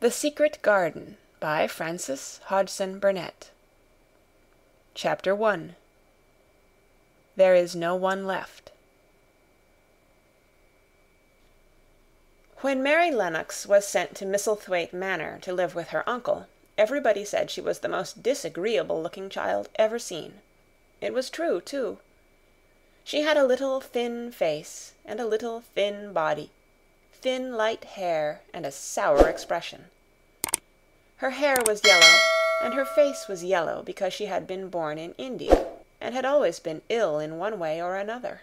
The Secret Garden by Frances Hodgson Burnett. Chapter 1. There is no one left. When Mary Lennox was sent to Misselthwaite Manor to live with her uncle, everybody said she was the most disagreeable-looking child ever seen. It was true, too. She had a little thin face and a little thin body, thin light hair and a sour expression. Her hair was yellow, and her face was yellow because she had been born in India and had always been ill in one way or another.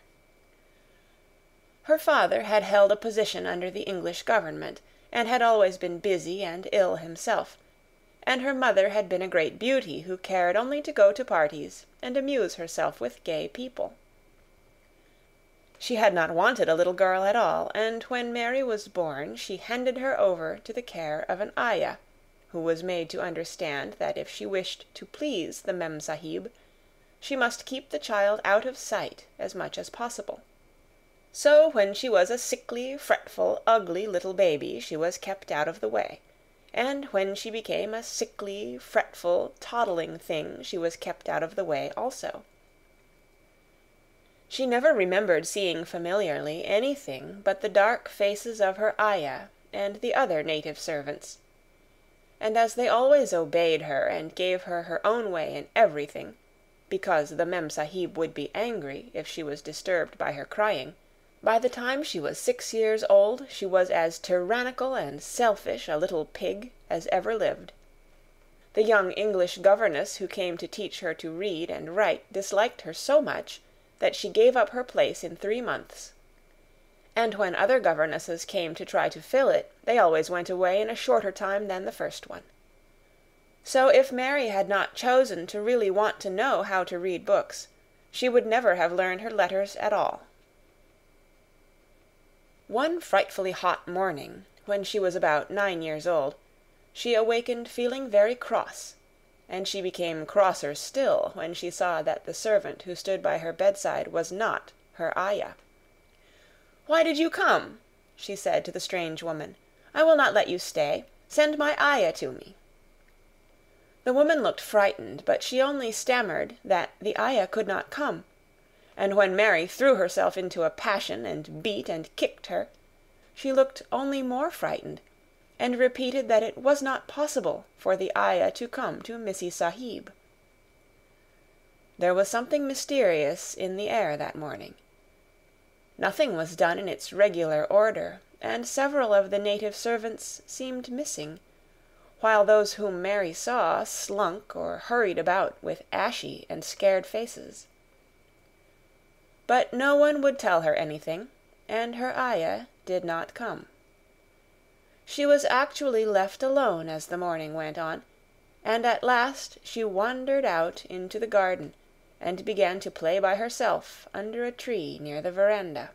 Her father had held a position under the English government, and had always been busy and ill himself, and her mother had been a great beauty who cared only to go to parties and amuse herself with gay people. She had not wanted a little girl at all, and when Mary was born she handed her over to the care of an ayah, who was made to understand that if she wished to please the Memsahib, she must keep the child out of sight as much as possible. So when she was a sickly, fretful, ugly little baby, she was kept out of the way, and when she became a sickly, fretful, toddling thing, she was kept out of the way also. She never remembered seeing familiarly anything but the dark faces of her ayah and the other native servants, and as they always obeyed her and gave her her own way in everything, because the Memsahib would be angry if she was disturbed by her crying, by the time she was 6 years old, she was as tyrannical and selfish a little pig as ever lived. The young English governess who came to teach her to read and write disliked her so much that she gave up her place in 3 months. And when other governesses came to try to fill it, they always went away in a shorter time than the first one. So if Mary had not chosen to really want to know how to read books, she would never have learned her letters at all. One frightfully hot morning, when she was about 9 years old, she awakened feeling very cross, and she became crosser still when she saw that the servant who stood by her bedside was not her ayah. "Why did you come?" she said to the strange woman. "I will not let you stay. Send my ayah to me." The woman looked frightened, but she only stammered that the ayah could not come, and when Mary threw herself into a passion and beat and kicked her, she looked only more frightened, and repeated that it was not possible for the ayah to come to Missy Sahib. There was something mysterious in the air that morning. Nothing was done in its regular order, and several of the native servants seemed missing, while those whom Mary saw slunk or hurried about with ashy and scared faces. But no one would tell her anything, and her ayah did not come. She was actually left alone as the morning went on, and at last she wandered out into the garden and began to play by herself under a tree near the veranda.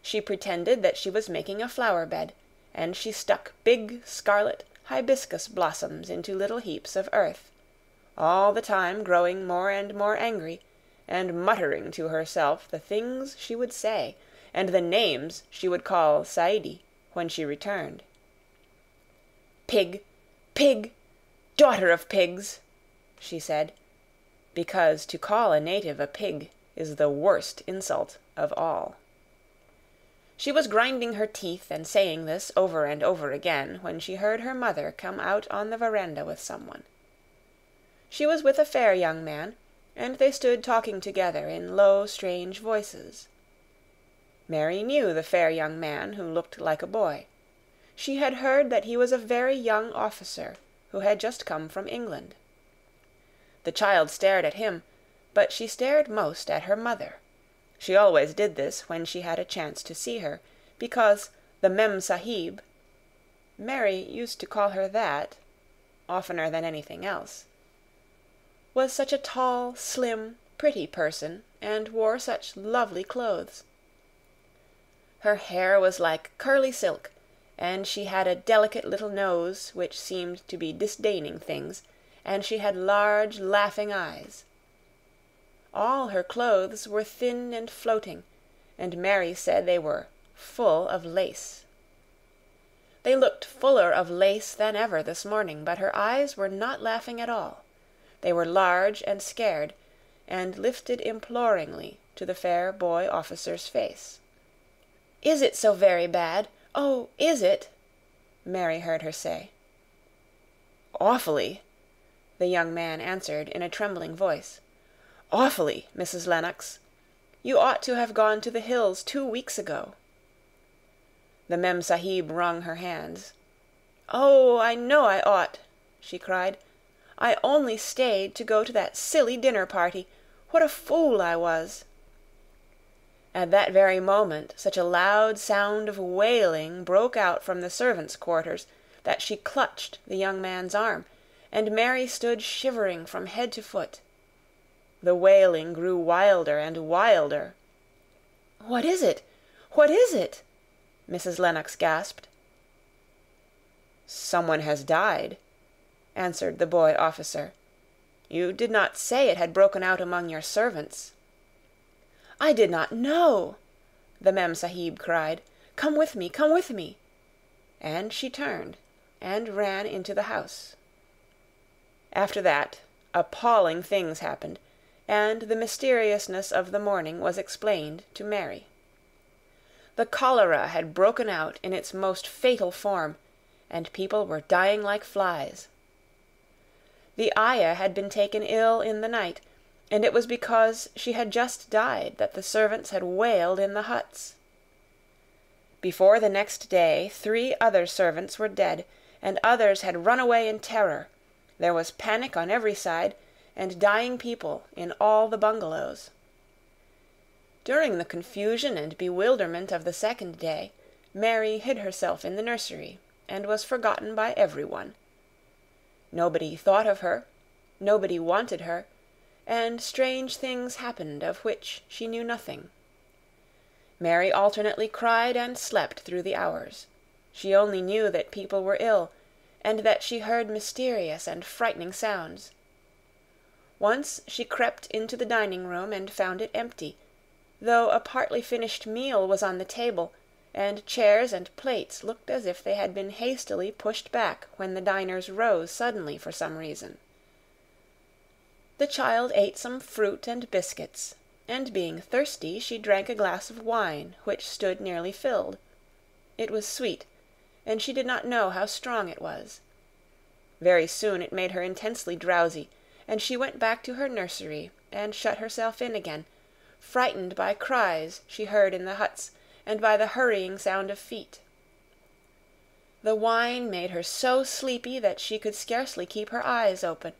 She pretended that she was making a flower-bed, and she stuck big scarlet hibiscus blossoms into little heaps of earth, all the time growing more and more angry, and muttering to herself the things she would say, and the names she would call Saidi when she returned. "Pig, pig, daughter of pigs," she said, because to call a native a pig is the worst insult of all. She was grinding her teeth and saying this over and over again when she heard her mother come out on the veranda with someone. She was with a fair young man, and they stood talking together in low, strange voices. Mary knew the fair young man who looked like a boy. She had heard that he was a very young officer who had just come from England. The child stared at him, but she stared most at her mother. She always did this when she had a chance to see her, because the Memsahib (Mary used to call her that oftener than anything else) was such a tall, slim, pretty person, and wore such lovely clothes. Her hair was like curly silk, and she had a delicate little nose which seemed to be disdaining things, and she had large, laughing eyes. All her clothes were thin and floating, and Mary said they were full of lace. They looked fuller of lace than ever this morning, but her eyes were not laughing at all. They were large and scared, and lifted imploringly to the fair boy officer's face. "Is it so very bad? Oh, is it?" Mary heard her say. "Awfully," the young man answered in a trembling voice. "Awfully, Mrs. Lennox. You ought to have gone to the hills 2 weeks ago." The Memsahib wrung her hands. "Oh, I know I ought," she cried. "I only stayed to go to that silly dinner party. What a fool I was!" At that very moment such a loud sound of wailing broke out from the servants' quarters that she clutched the young man's arm, and Mary stood shivering from head to foot. The wailing grew wilder and wilder. "What is it? What is it?" Mrs. Lennox gasped. "Someone has died," answered the boy officer. "You did not say it had broken out among your servants." "I did not know," the Memsahib cried. "Come with me, come with me." And she turned and ran into the house. After that, appalling things happened, and the mysteriousness of the morning was explained to Mary. The cholera had broken out in its most fatal form, and people were dying like flies. The Ayah had been taken ill in the night, and it was because she had just died that the servants had wailed in the huts. Before the next day 3 other servants were dead, and others had run away in terror. There was panic on every side, and dying people in all the bungalows. During the confusion and bewilderment of the 2nd day, Mary hid herself in the nursery, and was forgotten by everyone. Nobody thought of her, nobody wanted her, and strange things happened of which she knew nothing. Mary alternately cried and slept through the hours. She only knew that people were ill, and that she heard mysterious and frightening sounds. Once she crept into the dining-room and found it empty, though a partly finished meal was on the table, and chairs and plates looked as if they had been hastily pushed back when the diners rose suddenly for some reason. The child ate some fruit and biscuits, and being thirsty she drank a glass of wine which stood nearly filled. It was sweet, and she did not know how strong it was. Very soon it made her intensely drowsy, and she went back to her nursery and shut herself in again, frightened by cries she heard in the huts and by the hurrying sound of feet. The wine made her so sleepy that she could scarcely keep her eyes open,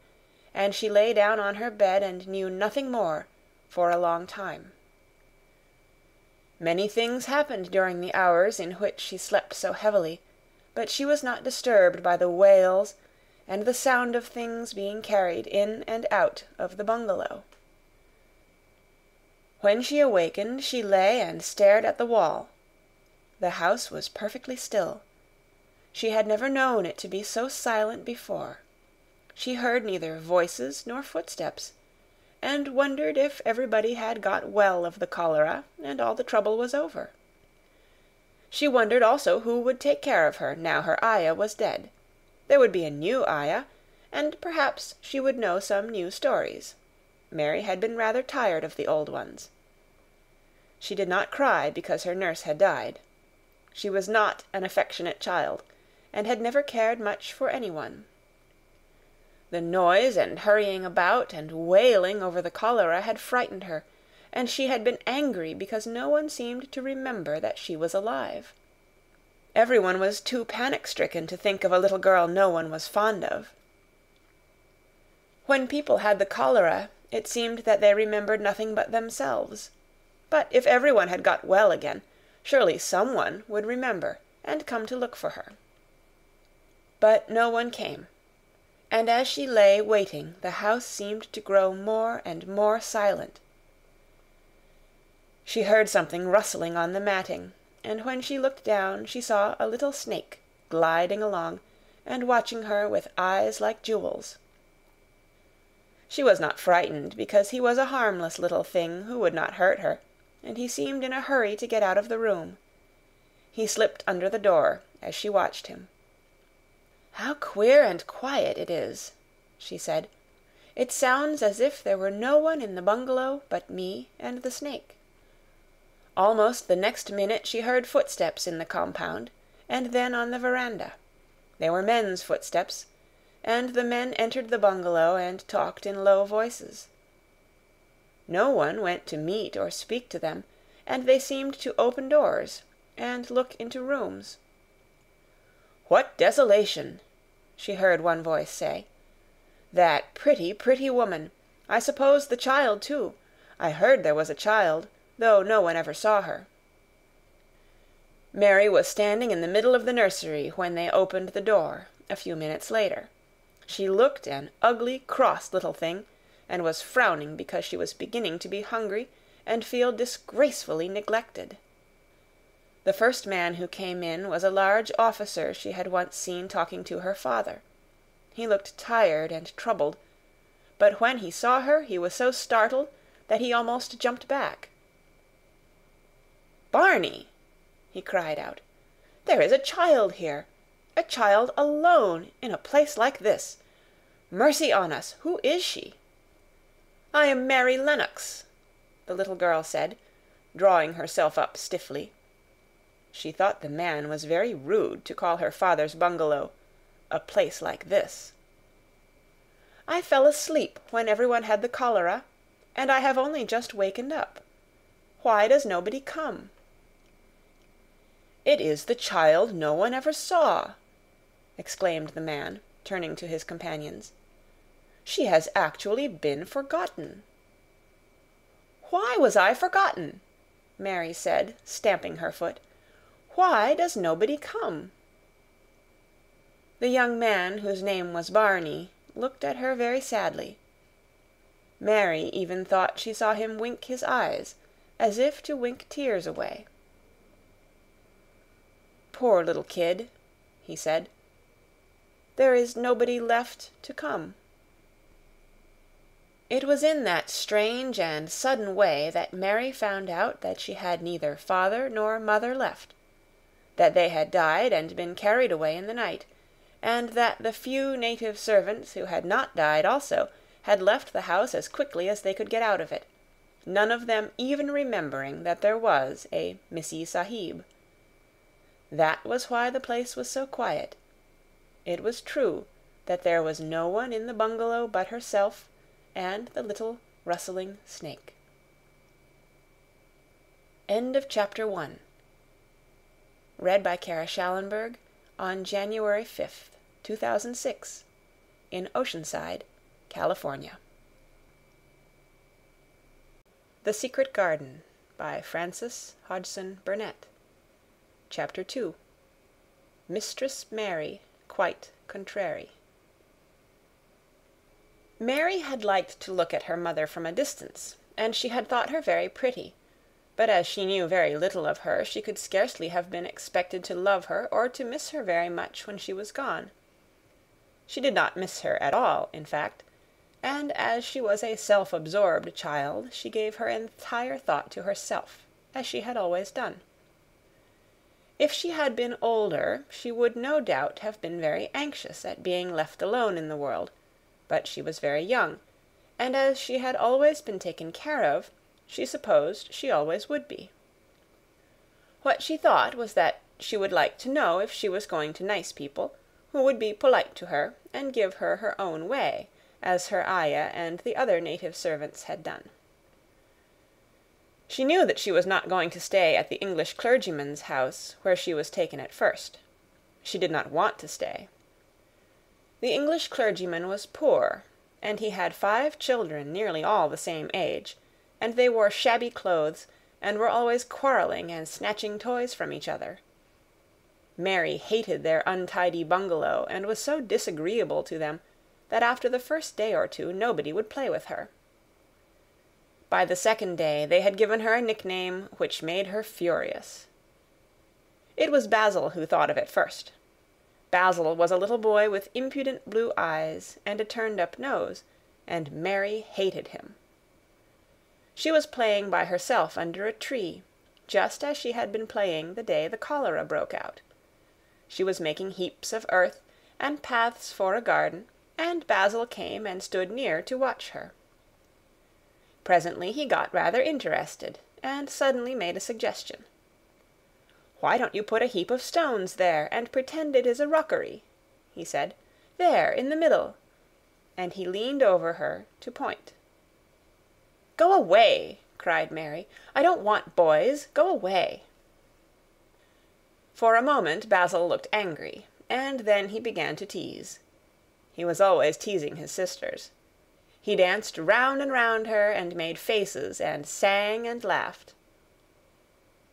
and she lay down on her bed and knew nothing more for a long time. Many things happened during the hours in which she slept so heavily, but she was not disturbed by the wails and the sound of things being carried in and out of the bungalow. When she awakened, she lay and stared at the wall. The house was perfectly still. She had never known it to be so silent before. She heard neither voices nor footsteps, and wondered if everybody had got well of the cholera and all the trouble was over. She wondered also who would take care of her now her Ayah was dead. There would be a new Ayah, and perhaps she would know some new stories. Mary had been rather tired of the old ones. She did not cry because her nurse had died. She was not an affectionate child, and had never cared much for anyone. The noise and hurrying about and wailing over the cholera had frightened her, and she had been angry because no one seemed to remember that she was alive. Everyone was too panic-stricken to think of a little girl no one was fond of. When people had the cholera, it seemed that they remembered nothing but themselves. But if everyone had got well again, surely someone would remember and come to look for her. But no one came, and as she lay waiting, the house seemed to grow more and more silent. She heard something rustling on the matting, and when she looked down she saw a little snake gliding along and watching her with eyes like jewels. She was not frightened, because he was a harmless little thing who would not hurt her, and he seemed in a hurry to get out of the room. He slipped under the door as she watched him. "How queer and quiet it is," she said. "It sounds as if there were no one in the bungalow but me and the snake." Almost the next minute she heard footsteps in the compound, and then on the veranda. They were men's footsteps, and the men entered the bungalow and talked in low voices. No one went to meet or speak to them, and they seemed to open doors and look into rooms. "What desolation!" she heard one voice say. "That pretty, pretty woman! I suppose the child, too. I heard there was a child, though no one ever saw her." Mary was standing in the middle of the nursery when they opened the door, a few minutes later. She looked an ugly, cross little thing, and was frowning because she was beginning to be hungry and feel disgracefully neglected. The first man who came in was a large officer she had once seen talking to her father. He looked tired and troubled, but when he saw her he was so startled that he almost jumped back. "Barney!" he cried out. "There is a child here! A child alone in a place like this! Mercy on us! Who is she?" "I am Mary Lennox," the little girl said, drawing herself up stiffly. She thought the man was very rude to call her father's bungalow a place like this. "I fell asleep when everyone had the cholera, and I have only just wakened up. Why does nobody come?" "It is the child no one ever saw," exclaimed the man, turning to his companions. "She has actually been forgotten." "Why was I forgotten?" Mary said, stamping her foot. "Why does nobody come?" The young man, whose name was Barney, looked at her very sadly. Mary even thought she saw him wink his eyes, as if to wink tears away. "Poor little kid," he said. "There is nobody left to come." It was in that strange and sudden way that Mary found out that she had neither father nor mother left, that they had died and been carried away in the night, and that the few native servants who had not died also had left the house as quickly as they could get out of it, none of them even remembering that there was a Missee Sahib. That was why the place was so quiet. It was true that there was no one in the bungalow but herself and the little rustling snake. End of Chapter 1. Read by Kara Shallenberg on January 5th, 2006, in Oceanside, California. The Secret Garden by Frances Hodgson Burnett. Chapter 2. Mistress Mary Quite Contrary. Mary had liked to look at her mother from a distance, and she had thought her very pretty, but as she knew very little of her, she could scarcely have been expected to love her or to miss her very much when she was gone. She did not miss her at all, in fact, and as she was a self-absorbed child, she gave her entire thought to herself, as she had always done. If she had been older, she would no doubt have been very anxious at being left alone in the world, but she was very young, and as she had always been taken care of, she supposed she always would be. What she thought was that she would like to know if she was going to nice people, who would be polite to her and give her her own way, as her Ayah and the other native servants had done. She knew that she was not going to stay at the English clergyman's house where she was taken at first. She did not want to stay. The English clergyman was poor, and he had 5 children nearly all the same age, and they wore shabby clothes and were always quarreling and snatching toys from each other. Mary hated their untidy bungalow and was so disagreeable to them that after the first day or two nobody would play with her. By the second day they had given her a nickname which made her furious. It was Basil who thought of it first. Basil was a little boy with impudent blue eyes and a turned-up nose, and Mary hated him. She was playing by herself under a tree, just as she had been playing the day the cholera broke out. She was making heaps of earth and paths for a garden, and Basil came and stood near to watch her. Presently he got rather interested, and suddenly made a suggestion. "Why don't you put a heap of stones there, and pretend it is a rockery?" he said. "There, in the middle." And he leaned over her to point. "Go away!" cried Mary. "I don't want boys. Go away!" For a moment Basil looked angry, and then he began to tease. He was always teasing his sisters. He danced round and round her, and made faces, and sang and laughed.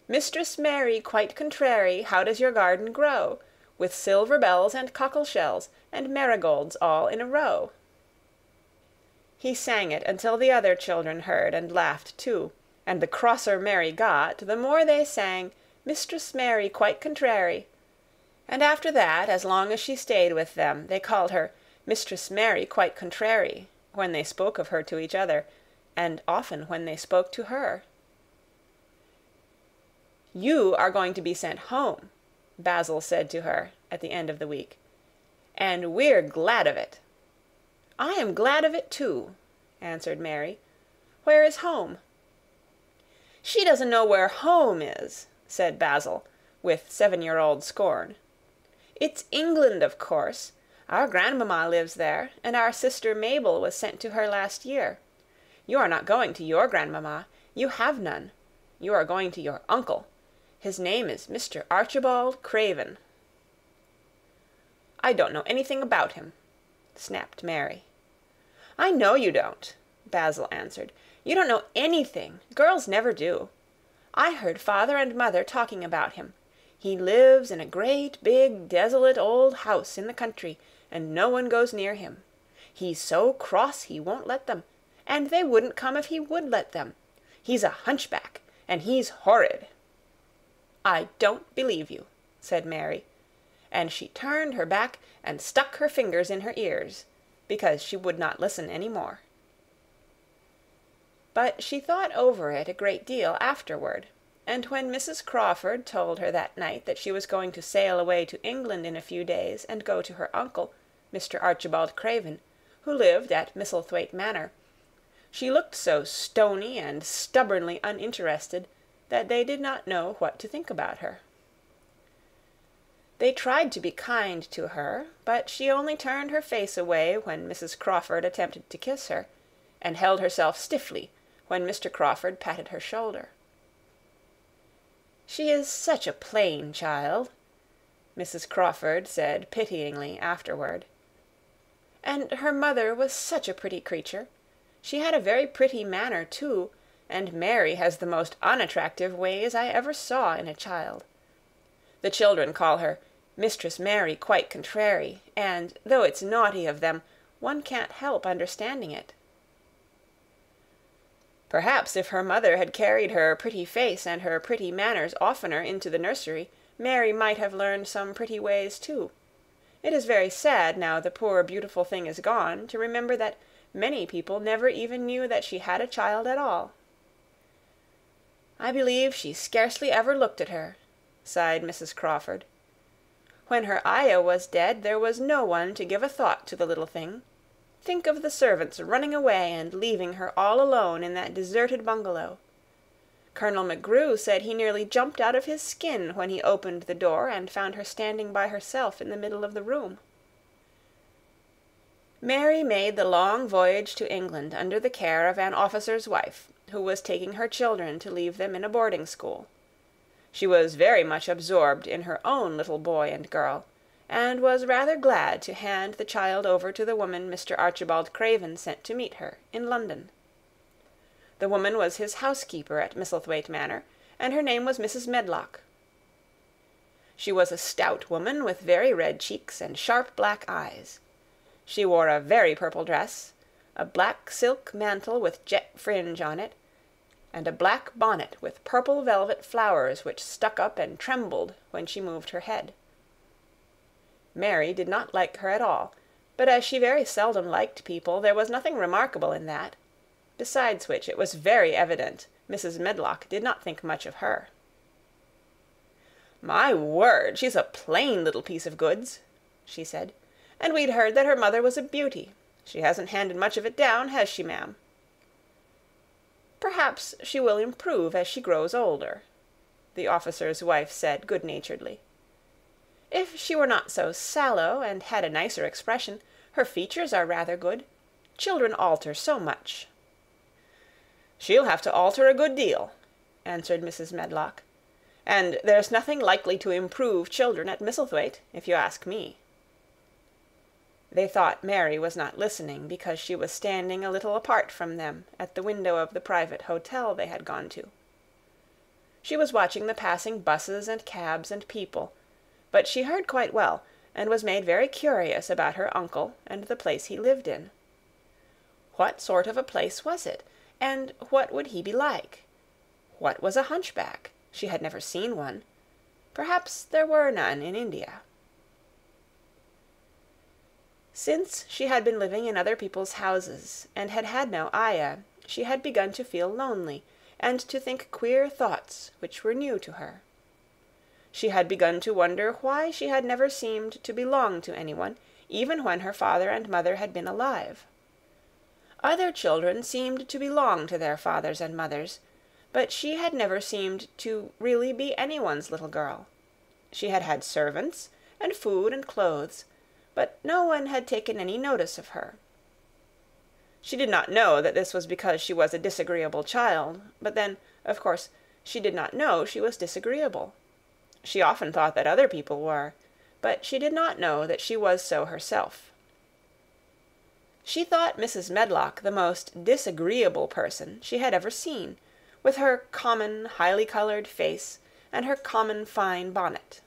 "Mistress Mary, quite contrary, how does your garden grow? With silver bells and cockle shells, and marigolds all in a row." He sang it until the other children heard and laughed too, and the crosser Mary got, the more they sang, "Mistress Mary, quite contrary," and after that, as long as she stayed with them, they called her Mistress Mary, quite contrary, when they spoke of her to each other, and often when they spoke to her. "You are going to be sent home," Basil said to her at the end of the week, "and we're glad of it." "I am glad of it too," answered Mary. "Where is home?" "She doesn't know where home is," said Basil, with 7-year-old scorn. "It's England, of course. Our grandmamma lives there, and our sister Mabel was sent to her last year. You are not going to your grandmamma. You have none. You are going to your uncle. His name is Mr. Archibald Craven." "I don't know anything about him," snapped Mary. "I know you don't," Basil answered. "You don't know anything. Girls never do. I heard father and mother talking about him. He lives in a great, big, desolate old house in the country, and no one goes near him. He's so cross he won't let them, and they wouldn't come if he would let them. He's a hunchback, and he's horrid." "I don't believe you," said Mary, and she turned her back and stuck her fingers in her ears, because she would not listen any more. But she thought over it a great deal afterward, and when Mrs. Crawford told her that night that she was going to sail away to England in a few days and go to her uncle, Mr. Archibald Craven, who lived at Misselthwaite Manor, she looked so stony and stubbornly uninterested that they did not know what to think about her. They tried to be kind to her, but she only turned her face away when Mrs. Crawford attempted to kiss her, and held herself stiffly when Mr. Crawford patted her shoulder. "She is such a plain child," Mrs. Crawford said pityingly afterward. "And her mother was such a pretty creature. She had a very pretty manner, too, and Mary has the most unattractive ways I ever saw in a child. The children call her Mistress Mary quite contrary, and, though it's naughty of them, one can't help understanding it." Perhaps if her mother had carried her pretty face and her pretty manners oftener into the nursery, Mary might have learned some pretty ways too. It is very sad, now the poor beautiful thing is gone, to remember that many people never even knew that she had a child at all. "I believe she scarcely ever looked at her," sighed Mrs. Crawford. "When her Aya was dead, there was no one to give a thought to the little thing. Think of the servants running away and leaving her all alone in that deserted bungalow. Colonel McGrew said he nearly jumped out of his skin when he opened the door and found her standing by herself in the middle of the room." Mary made the long voyage to England under the care of an officer's wife, who was taking her children to leave them in a boarding-school. She was very much absorbed in her own little boy and girl, and was rather glad to hand the child over to the woman Mr. Archibald Craven sent to meet her, in London. The woman was his housekeeper at Misselthwaite Manor, and her name was Mrs. Medlock. She was a stout woman with very red cheeks and sharp black eyes. She wore a very purple dress, a black silk mantle with jet fringe on it, and a black bonnet with purple velvet flowers which stuck up and trembled when she moved her head. Mary did not like her at all, but as she very seldom liked people, there was nothing remarkable in that, besides which it was very evident Mrs. Medlock did not think much of her. "My word, she's a plain little piece of goods," she said, "and we'd heard that her mother was a beauty. She hasn't handed much of it down, has she, ma'am?" "Perhaps she will improve as she grows older," the officer's wife said good-naturedly. "If she were not so sallow and had a nicer expression, her features are rather good. Children alter so much." "She'll have to alter a good deal," answered Mrs. Medlock, "and there's nothing likely to improve children at Misselthwaite, if you ask me." They thought Mary was not listening because she was standing a little apart from them at the window of the private hotel they had gone to. She was watching the passing buses and cabs and people, but she heard quite well and was made very curious about her uncle and the place he lived in. What sort of a place was it, and what would he be like? What was a hunchback? She had never seen one. Perhaps there were none in India. Since she had been living in other people's houses, and had had no Aya, she had begun to feel lonely, and to think queer thoughts which were new to her. She had begun to wonder why she had never seemed to belong to anyone, even when her father and mother had been alive. Other children seemed to belong to their fathers and mothers, but she had never seemed to really be anyone's little girl. She had had servants, and food and clothes, but no one had taken any notice of her. She did not know that this was because she was a disagreeable child, but then, of course, she did not know she was disagreeable. She often thought that other people were, but she did not know that she was so herself. She thought Mrs. Medlock the most disagreeable person she had ever seen, with her common, highly-coloured face and her common fine bonnet.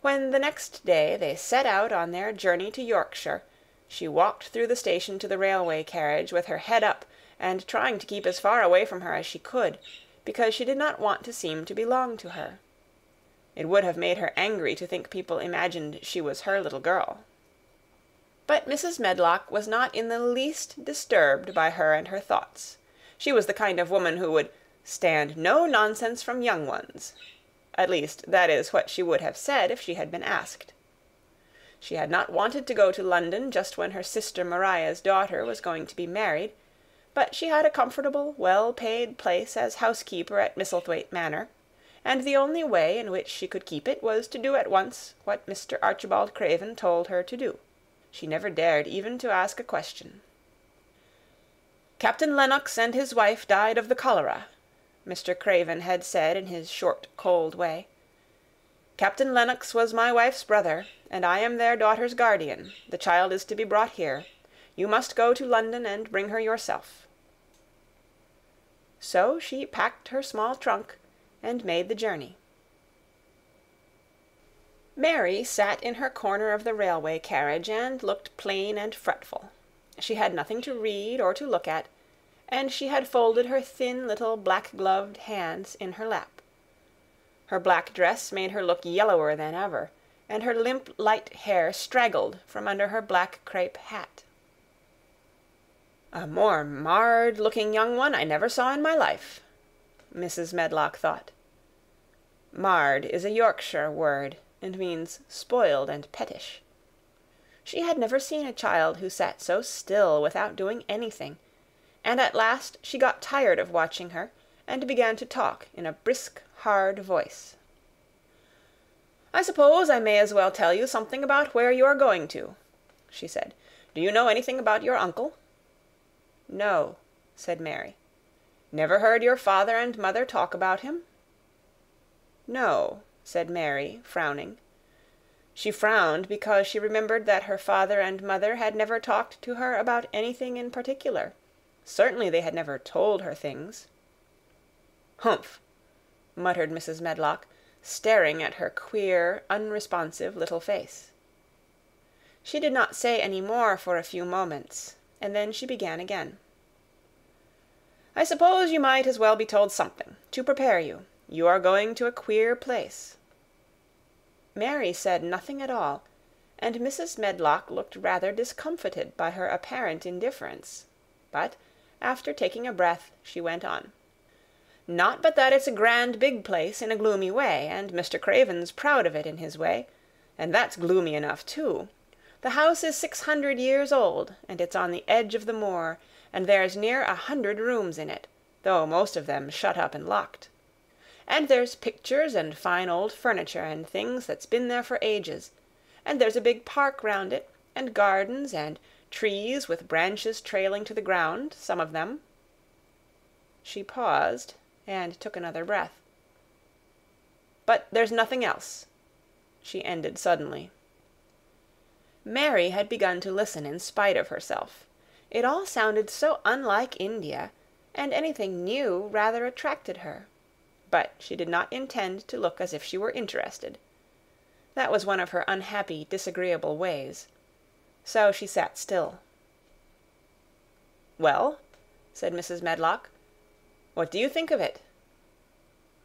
When the next day they set out on their journey to Yorkshire, she walked through the station to the railway carriage with her head up and trying to keep as far away from her as she could, because she did not want to seem to belong to her. It would have made her angry to think people imagined she was her little girl. But Mrs. Medlock was not in the least disturbed by her and her thoughts. She was the kind of woman who would "stand no nonsense from young ones." At least, that is what she would have said if she had been asked. She had not wanted to go to London just when her sister Maria's daughter was going to be married, but she had a comfortable, well-paid place as housekeeper at Misselthwaite Manor, and the only way in which she could keep it was to do at once what Mr. Archibald Craven told her to do. She never dared even to ask a question. "Captain Lennox and his wife died of the cholera," Mr. Craven had said in his short, cold way. "Captain Lennox was my wife's brother, and I am their daughter's guardian. The child is to be brought here. You must go to London and bring her yourself." So she packed her small trunk and made the journey. Mary sat in her corner of the railway carriage and looked plain and fretful. She had nothing to read or to look at, and she had folded her thin little black-gloved hands in her lap. Her black dress made her look yellower than ever, and her limp, light hair straggled from under her black crepe hat. "A more marred-looking young one I never saw in my life," Mrs. Medlock thought. Marred is a Yorkshire word, and means spoiled and pettish. She had never seen a child who sat so still without doing anything, and at last she got tired of watching her, and began to talk in a brisk, hard voice. "I suppose I may as well tell you something about where you are going to," she said. "Do you know anything about your uncle?" "No," said Mary. "Never heard your father and mother talk about him?" "No," said Mary, frowning. She frowned because she remembered that her father and mother had never talked to her about anything in particular. Certainly they had never told her things. "Humph!" muttered Mrs. Medlock, staring at her queer, unresponsive little face. She did not say any more for a few moments, and then she began again. "I suppose you might as well be told something, to prepare you. You are going to a queer place." Mary said nothing at all, and Mrs. Medlock looked rather discomfited by her apparent indifference. But, after taking a breath, she went on. Not but that it's a grand big place in a gloomy way, and Mr. Craven's proud of it in his way, and that's gloomy enough too. The house is 600 years old, and it's on the edge of the moor, and there's near 100 rooms in it, though most of them shut up and locked. And there's pictures and fine old furniture and things that's been there for ages, and there's a big park round it, and gardens, and trees with branches trailing to the ground, some of them. She paused and took another breath. But there's nothing else, she ended suddenly. Mary had begun to listen in spite of herself. It all sounded so unlike India, and anything new rather attracted her. But she did not intend to look as if she were interested. That was one of her unhappy, disagreeable ways. So she sat still. "Well," said Mrs. Medlock, "what do you think of it?"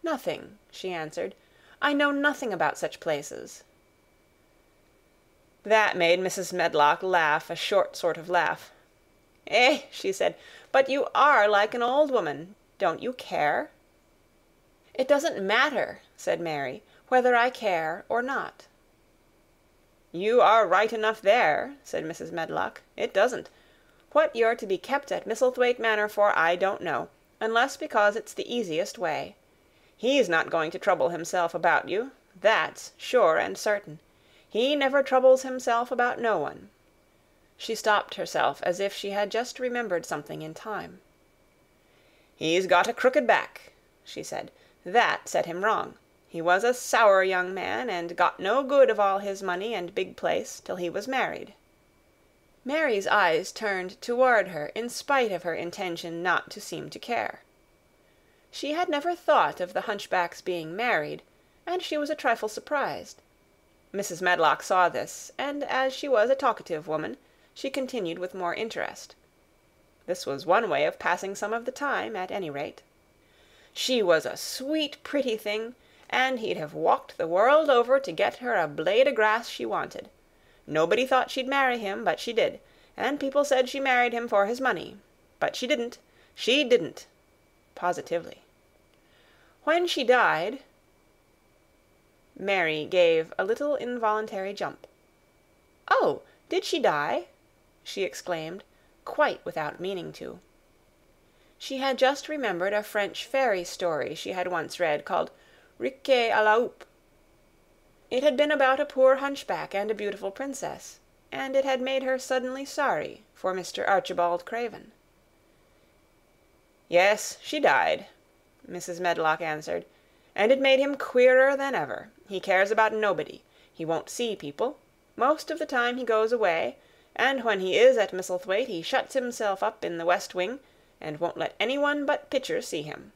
"Nothing," she answered. "I know nothing about such places." That made Mrs. Medlock laugh a short sort of laugh. "Eh," she said, "but you are like an old woman. Don't you care?" "It doesn't matter," said Mary, "whether I care or not." "You are right enough there," said Mrs. Medlock. "It doesn't. What you're to be kept at Misselthwaite Manor for I don't know, unless because it's the easiest way. He's not going to trouble himself about you, that's sure and certain. He never troubles himself about no one." She stopped herself as if she had just remembered something in time. "He's got a crooked back," she said. "That set him wrong. He was a sour young man, and got no good of all his money and big place till he was married." Mary's eyes turned toward her in spite of her intention not to seem to care. She had never thought of the hunchback's being married, and she was a trifle surprised. Mrs. Medlock saw this, and as she was a talkative woman, she continued with more interest. This was one way of passing some of the time, at any rate. "She was a sweet, pretty thing, and he'd have walked the world over to get her a blade of grass she wanted. Nobody thought she'd marry him, but she did, and people said she married him for his money. But she didn't. She didn't. Positively. When she died—" Mary gave a little involuntary jump. "Oh, did she die?" she exclaimed, quite without meaning to. She had just remembered a French fairy story she had once read called Riquet à la Houppe. It had been about a poor hunchback and a beautiful princess, and it had made her suddenly sorry for Mr. Archibald Craven. "Yes, she died," Mrs. Medlock answered, "and it made him queerer than ever. He cares about nobody. He won't see people. Most of the time he goes away, and when he is at Misselthwaite he shuts himself up in the west wing and won't let anyone but Pitcher see him.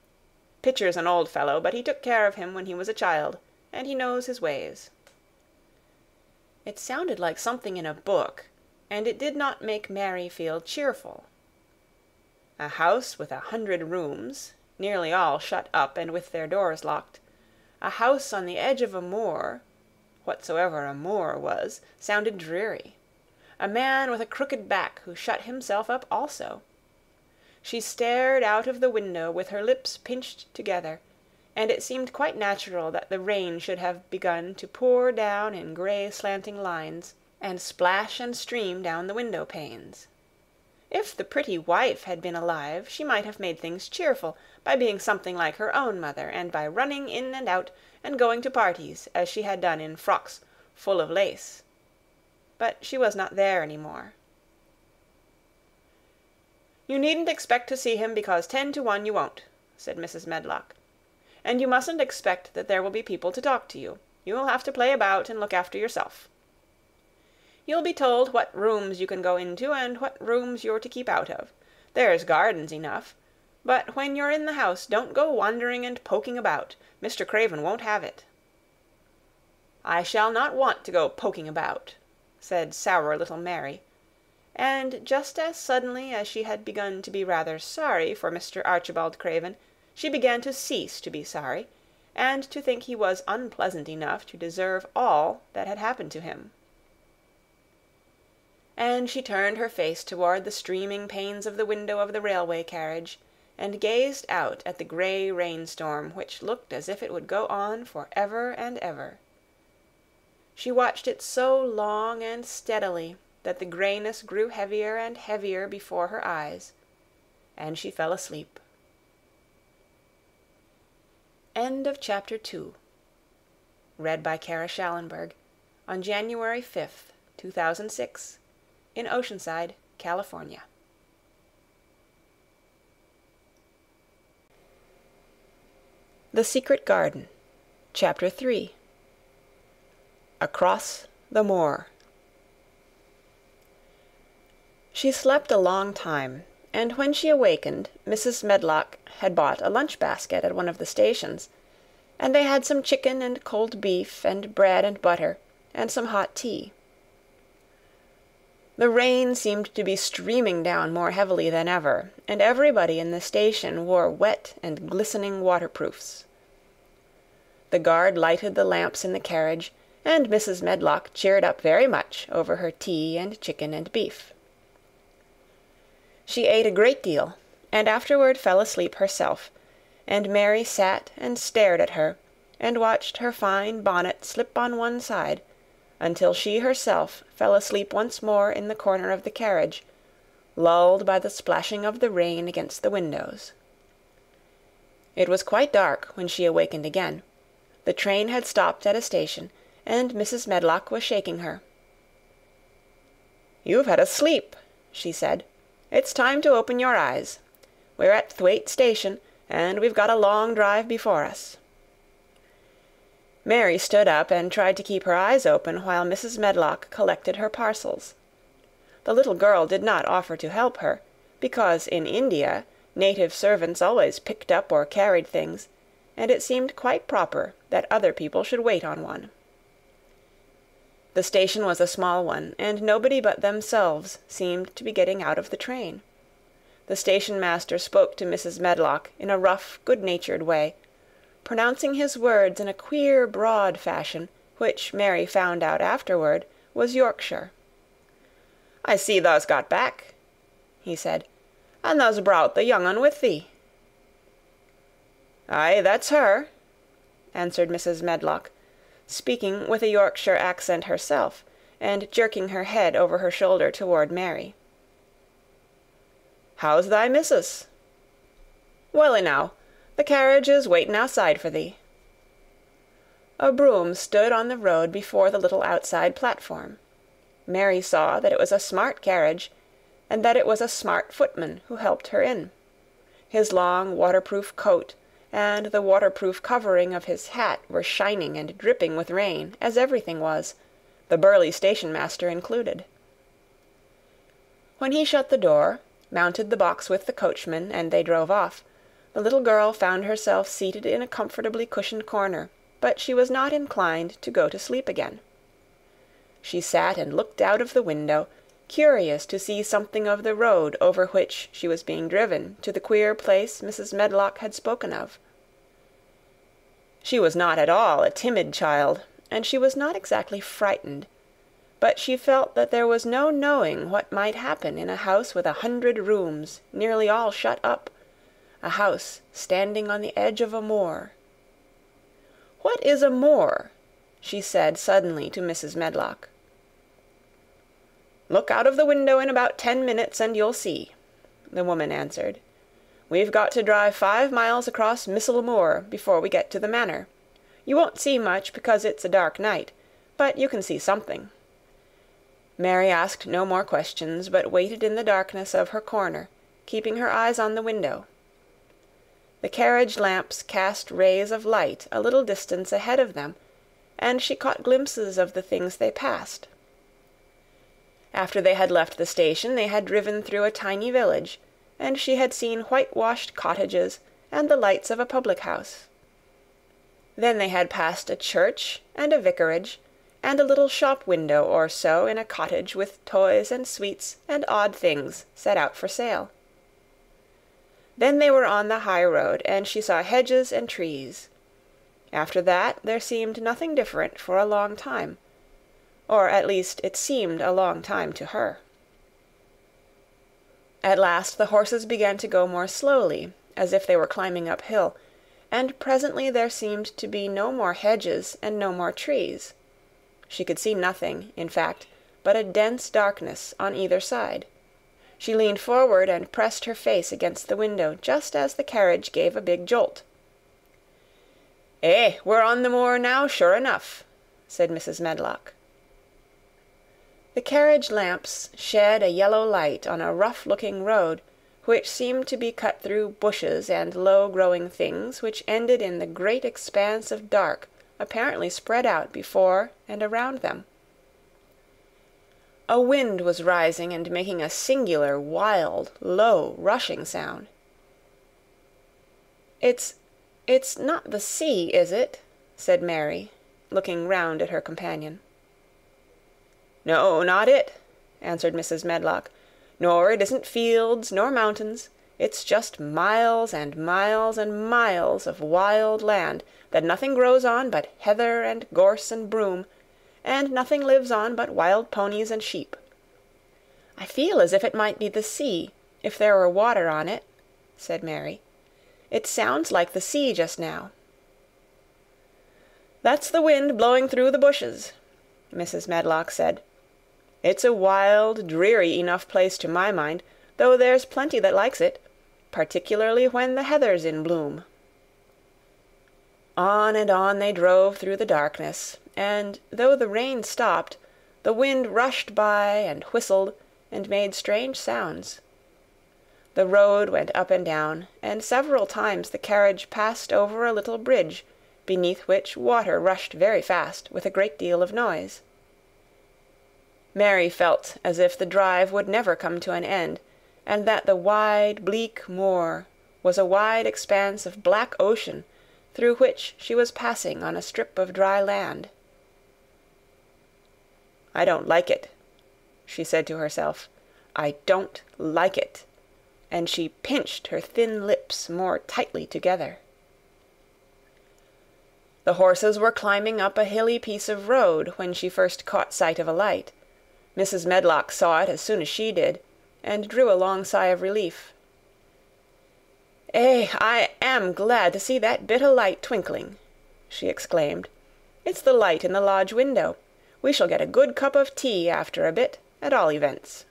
Pitcher's an old fellow, but he took care of him when he was a child, and he knows his ways." It sounded like something in a book, and it did not make Mary feel cheerful. A house with 100 rooms, nearly all shut up and with their doors locked, a house on the edge of a moor, whatsoever a moor was, sounded dreary. A man with a crooked back who shut himself up also. She stared out of the window with her lips pinched together, and it seemed quite natural that the rain should have begun to pour down in grey slanting lines, and splash and stream down the window panes. If the pretty wife had been alive, she might have made things cheerful by being something like her own mother, and by running in and out and going to parties, as she had done in frocks full of lace. But she was not there any more. "You needn't expect to see him, because 10 to 1 you won't," said Mrs. Medlock. "And you mustn't expect that there will be people to talk to you. You'll have to play about and look after yourself. You'll be told what rooms you can go into and what rooms you're to keep out of. There's gardens enough. But when you're in the house, don't go wandering and poking about. Mr. Craven won't have it." "I shall not want to go poking about," said sour little Mary, and just as suddenly as she had begun to be rather sorry for Mr. Archibald Craven, she began to cease to be sorry, and to think he was unpleasant enough to deserve all that had happened to him. And she turned her face toward the streaming panes of the window of the railway carriage, and gazed out at the grey rainstorm which looked as if it would go on for ever and ever. She watched it so long and steadily that the greyness grew heavier and heavier before her eyes, and she fell asleep. End of Chapter 2. Read by Kara Shallenberg on January 5th, 2006, in Oceanside, California. The Secret Garden, Chapter 3. Across the Moor. She slept a long time, and when she awakened, Mrs. Medlock had bought a lunch-basket at one of the stations, and they had some chicken and cold beef and bread and butter, and some hot tea. The rain seemed to be streaming down more heavily than ever, and everybody in the station wore wet and glistening waterproofs. The guard lighted the lamps in the carriage, and Mrs. Medlock cheered up very much over her tea and chicken and beef. She ate a great deal, and afterward fell asleep herself, and Mary sat and stared at her, and watched her fine bonnet slip on one side, until she herself fell asleep once more in the corner of the carriage, lulled by the splashing of the rain against the windows. It was quite dark when she awakened again. The train had stopped at a station, and Mrs. Medlock was shaking her. "You've had a sleep," she said. "It's time to open your eyes. We're at Thwaite Station, and we've got a long drive before us." Mary stood up and tried to keep her eyes open while Mrs. Medlock collected her parcels. The little girl did not offer to help her, because in India native servants always picked up or carried things, and it seemed quite proper that other people should wait on one. The station was a small one, and nobody but themselves seemed to be getting out of the train. The station-master spoke to Mrs. Medlock in a rough, good-natured way, pronouncing his words in a queer, broad fashion, which Mary found out afterward was Yorkshire. "I see thou's got back," he said, "and thou's brought the young un with thee." "Aye, that's her," answered Mrs. Medlock, speaking with a Yorkshire accent herself, and jerking her head over her shoulder toward Mary. "How's thy missus?" "Well enow. The carriage is waitin' outside for thee." A brougham stood on the road before the little outside platform. Mary saw that it was a smart carriage, and that it was a smart footman who helped her in. His long waterproof coat and the waterproof covering of his hat were shining and dripping with rain, as everything was, the burly station-master included. When he shut the door, mounted the box with the coachman, and they drove off, the little girl found herself seated in a comfortably cushioned corner, but she was not inclined to go to sleep again. She sat and looked out of the window, curious to see something of the road over which she was being driven to the queer place Mrs. Medlock had spoken of. She was not at all a timid child, and she was not exactly frightened, but she felt that there was no knowing what might happen in a house with 100 rooms, nearly all shut up, a house standing on the edge of a moor. "What is a moor?" she said suddenly to Mrs. Medlock. "Look out of the window in about 10 minutes and you'll see," the woman answered. "We've got to drive 5 miles across Missel Moor before we get to the manor. You won't see much because it's a dark night, but you can see something." Mary asked no more questions, but waited in the darkness of her corner, keeping her eyes on the window. The carriage lamps cast rays of light a little distance ahead of them, and she caught glimpses of the things they passed. After they had left the station, they had driven through a tiny village, and she had seen whitewashed cottages and the lights of a public-house. Then they had passed a church and a vicarage, and a little shop window or so in a cottage with toys and sweets and odd things set out for sale. Then they were on the high road, and she saw hedges and trees. After that, there seemed nothing different for a long time, or at least it seemed a long time to her. At last the horses began to go more slowly, as if they were climbing uphill, and presently there seemed to be no more hedges and no more trees. She could see nothing, in fact, but a dense darkness on either side. She leaned forward and pressed her face against the window just as the carriage gave a big jolt. "Eh, we're on the moor now, sure enough," said Mrs. Medlock. The carriage lamps shed a yellow light on a rough-looking road, which seemed to be cut through bushes and low-growing things which ended in the great expanse of dark apparently spread out before and around them. A wind was rising and making a singular, wild, low, rushing sound. "It's not the sea, is it?" said Mary, looking round at her companion. "No, not it," answered Mrs. Medlock, "nor it isn't fields nor mountains. It's just miles and miles and miles of wild land that nothing grows on but heather and gorse and broom, and nothing lives on but wild ponies and sheep. I feel as if it might be the sea, if there were water on it," said Mary. "It sounds like the sea just now." "That's the wind blowing through the bushes," Mrs. Medlock said. "It's a wild, dreary enough place to my mind, though there's plenty that likes it, particularly when the heather's in bloom." On and on they drove through the darkness, and though the rain stopped, the wind rushed by and whistled and made strange sounds. The road went up and down, and several times the carriage passed over a little bridge, beneath which water rushed very fast with a great deal of noise. Mary felt as if the drive would never come to an end, and that the wide, bleak moor was a wide expanse of black ocean through which she was passing on a strip of dry land. "I don't like it," she said to herself. "I don't like it," and she pinched her thin lips more tightly together. The horses were climbing up a hilly piece of road when she first caught sight of a light. Mrs. Medlock saw it as soon as she did, and drew a long sigh of relief. "Eh, I am glad to see that bit o' light twinkling," she exclaimed. "It's the light in the lodge window. We shall get a good cup of tea after a bit, at all events."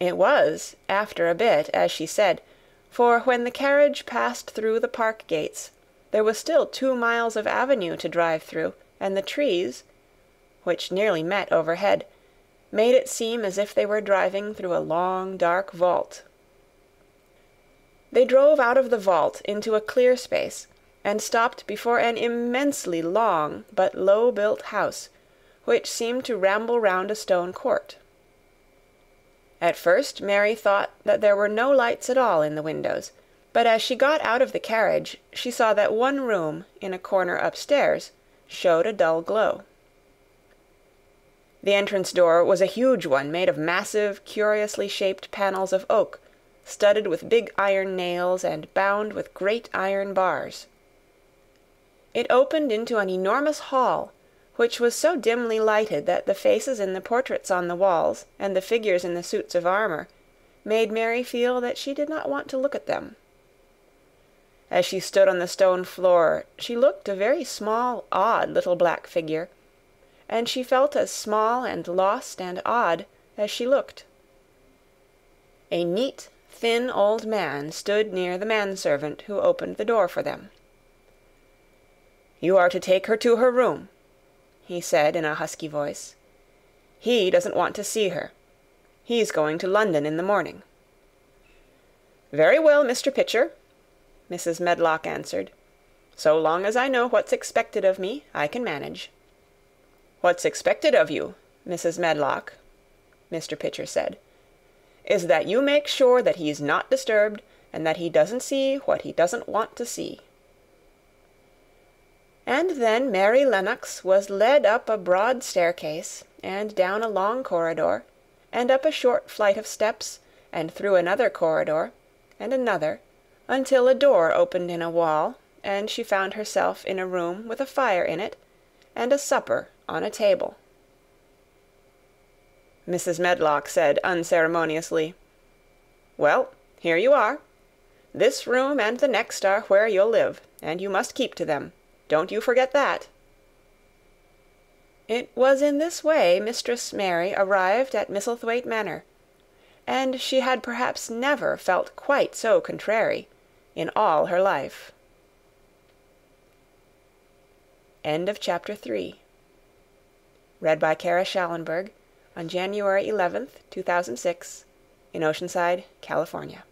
It was after a bit, as she said, for when the carriage passed through the park gates, there was still 2 miles of avenue to drive through, and the trees, which nearly met overhead, made it seem as if they were driving through a long, dark vault. They drove out of the vault into a clear space, and stopped before an immensely long but low-built house, which seemed to ramble round a stone court. At first Mary thought that there were no lights at all in the windows, but as she got out of the carriage she saw that one room in a corner upstairs showed a dull glow. The entrance door was a huge one made of massive, curiously shaped panels of oak, studded with big iron nails and bound with great iron bars. It opened into an enormous hall, which was so dimly lighted that the faces in the portraits on the walls and the figures in the suits of armor made Mary feel that she did not want to look at them. As she stood on the stone floor, she looked a very small, odd little black figure, and she felt as small and lost and odd as she looked. A neat, thin old man stood near the manservant who opened the door for them. "You are to take her to her room," he said in a husky voice. "He doesn't want to see her. He's going to London in the morning." "Very well, Mr. Pitcher," Mrs. Medlock answered. "So long as I know what's expected of me, I can manage." "What's expected of you, Mrs. Medlock," Mr. Pitcher said, "is that you make sure that he's not disturbed, and that he doesn't see what he doesn't want to see." And then Mary Lennox was led up a broad staircase, and down a long corridor, and up a short flight of steps, and through another corridor, and another, until a door opened in a wall, and she found herself in a room with a fire in it, and a supper on a table. Mrs. Medlock said unceremoniously, "Well, here you are. This room and the next are where you'll live, and you must keep to them. Don't you forget that." It was in this way Mistress Mary arrived at Misselthwaite Manor, and she had perhaps never felt quite so contrary in all her life. End of Chapter 3. Read by Kara Shallenberg on January 11th, 2006, in Oceanside, California.